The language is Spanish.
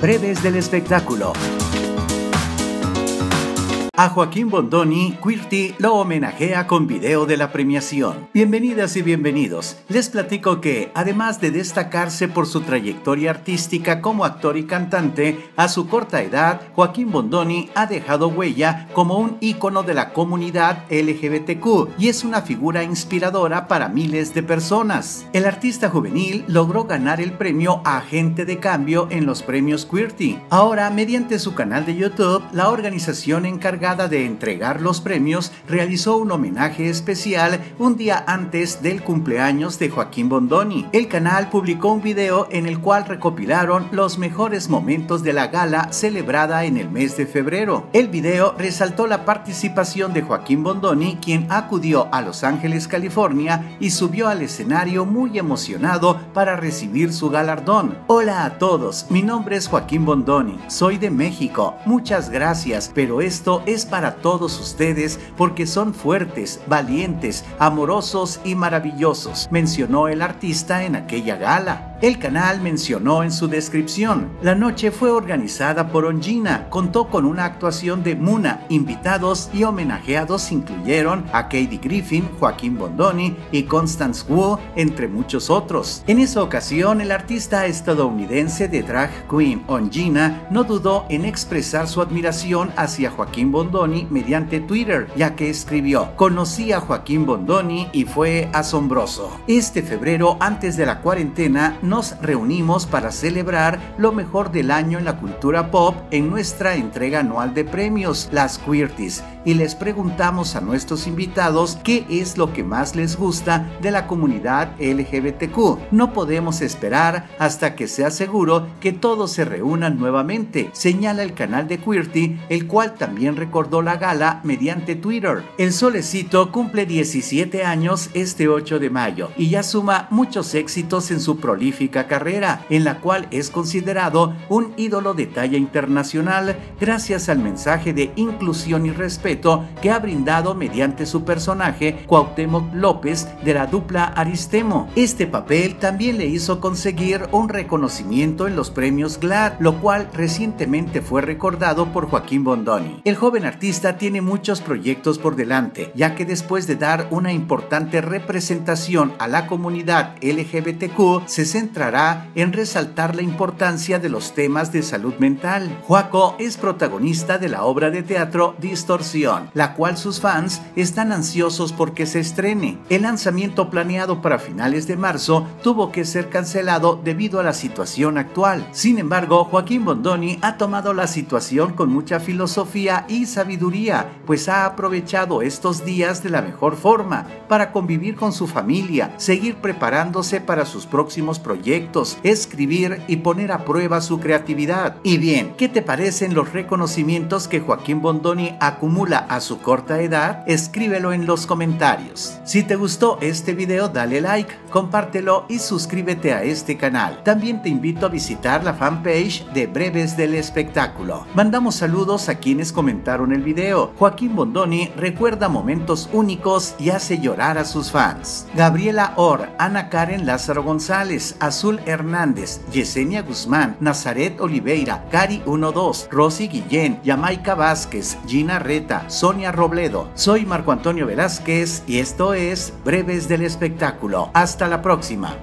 Breves del Espectáculo. A Joaquín Bondoni, Queerty lo homenajea con video de la premiación. Bienvenidas y bienvenidos. Les platico que, además de destacarse por su trayectoria artística como actor y cantante, a su corta edad, Joaquín Bondoni ha dejado huella como un ícono de la comunidad LGBTQ y es una figura inspiradora para miles de personas. El artista juvenil logró ganar el premio a Agente de Cambio en los premios Queerty. Ahora, mediante su canal de YouTube, la organización encargada de entregar los premios realizó un homenaje especial un día antes del cumpleaños de Joaquín Bondoni. El canal publicó un video en el cual recopilaron los mejores momentos de la gala celebrada en el mes de febrero. El video resaltó la participación de Joaquín Bondoni, quien acudió a Los Ángeles, California, y subió al escenario muy emocionado para recibir su galardón. Hola a todos, mi nombre es Joaquín Bondoni, soy de México, muchas gracias, pero esto es para todos ustedes porque son fuertes, valientes, amorosos y maravillosos, mencionó el artista en aquella gala. El canal mencionó en su descripción. La noche fue organizada por Ongina, contó con una actuación de Muna. Invitados y homenajeados incluyeron a Katie Griffin, Joaquín Bondoni y Constance Wu, entre muchos otros. En esa ocasión, el artista estadounidense de drag queen Ongina no dudó en expresar su admiración hacia Joaquín Bondoni mediante Twitter, ya que escribió: "Conocí a Joaquín Bondoni y fue asombroso. Este febrero, antes de la cuarentena, nos reunimos para celebrar lo mejor del año en la cultura pop en nuestra entrega anual de premios, las Queertys, y les preguntamos a nuestros invitados qué es lo que más les gusta de la comunidad LGBTQ. No podemos esperar hasta que sea seguro que todos se reúnan nuevamente", señala el canal de Queerty, el cual también recordó la gala mediante Twitter. El solecito cumple 17 años este 8 de mayo y ya suma muchos éxitos en su prolífica carrera, en la cual es considerado un ídolo de talla internacional gracias al mensaje de inclusión y respeto que ha brindado mediante su personaje Cuauhtémoc López de la dupla Aristemo. Este papel también le hizo conseguir un reconocimiento en los premios GLAAD, lo cual recientemente fue recordado por Joaquín Bondoni. El joven artista tiene muchos proyectos por delante, ya que después de dar una importante representación a la comunidad LGBTQ, se centrará en resaltar la importancia de los temas de salud mental. Joaco es protagonista de la obra de teatro Distorsión, la cual sus fans están ansiosos porque se estrene. El lanzamiento planeado para finales de marzo tuvo que ser cancelado debido a la situación actual. Sin embargo, Joaquín Bondoni ha tomado la situación con mucha filosofía y sabiduría, pues ha aprovechado estos días de la mejor forma para convivir con su familia, seguir preparándose para sus próximos proyectos, escribir y poner a prueba su creatividad. Y bien, ¿qué te parecen los reconocimientos que Joaquín Bondoni acumula a su corta edad? Escríbelo en los comentarios. Si te gustó este video, dale like, compártelo y suscríbete a este canal. También te invito a visitar la fanpage de Breves del Espectáculo. Mandamos saludos a quienes comentaron el video. Joaquín Bondoni recuerda momentos únicos y hace llorar a sus fans. Gabriela Or, Ana Karen Lázaro González, Azul Hernández, Yesenia Guzmán, Nazaret Oliveira, Cari 12, Rosy Guillén, Jamaica Vázquez, Gina Reta, Sonia Robledo. Soy Marco Antonio Velázquez y esto es Breves del Espectáculo. Hasta la próxima.